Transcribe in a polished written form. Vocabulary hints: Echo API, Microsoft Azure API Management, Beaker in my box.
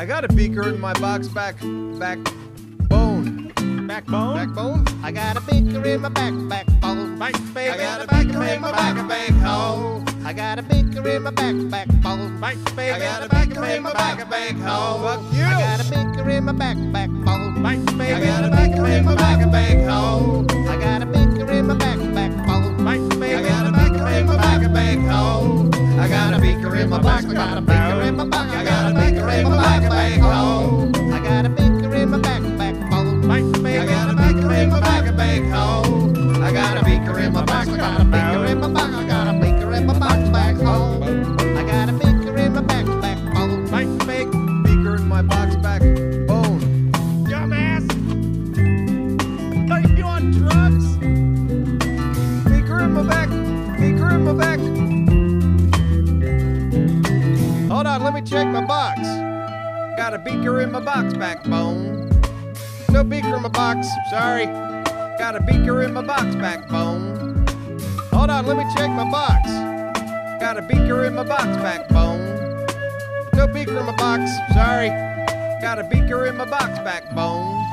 I got a beaker in my box backbone. Backbone? Backbone? I got a beaker in my backbone. I got a beaker in my backbone. I got a beaker in my backbone. I got a beaker in my backbone. Fuck you! I got a beaker in my backbone. I got a beaker in my backbone. I got a beaker in my backbone. I got a beaker in my backbone. I got a beaker in my box. I got a beaker in my box. I got a beaker in my backbone. I got a beaker in my backbone. I got a beaker in my backbone. I got a beaker in my box. I got a beaker in my box. I got a beaker in my box back home. I got a beaker in my backbone. Beaker in my box backbone. Dumbass. Like you on drugs. Beaker in my back. Beaker in my back. Hold on, let me check my box. Got a beaker in my box backbone. No beaker in my box, sorry. Got a beaker in my box backbone. Hold on, let me check my box. Got a beaker in my box backbone. No beaker in my box, sorry. Got a beaker in my box backbone.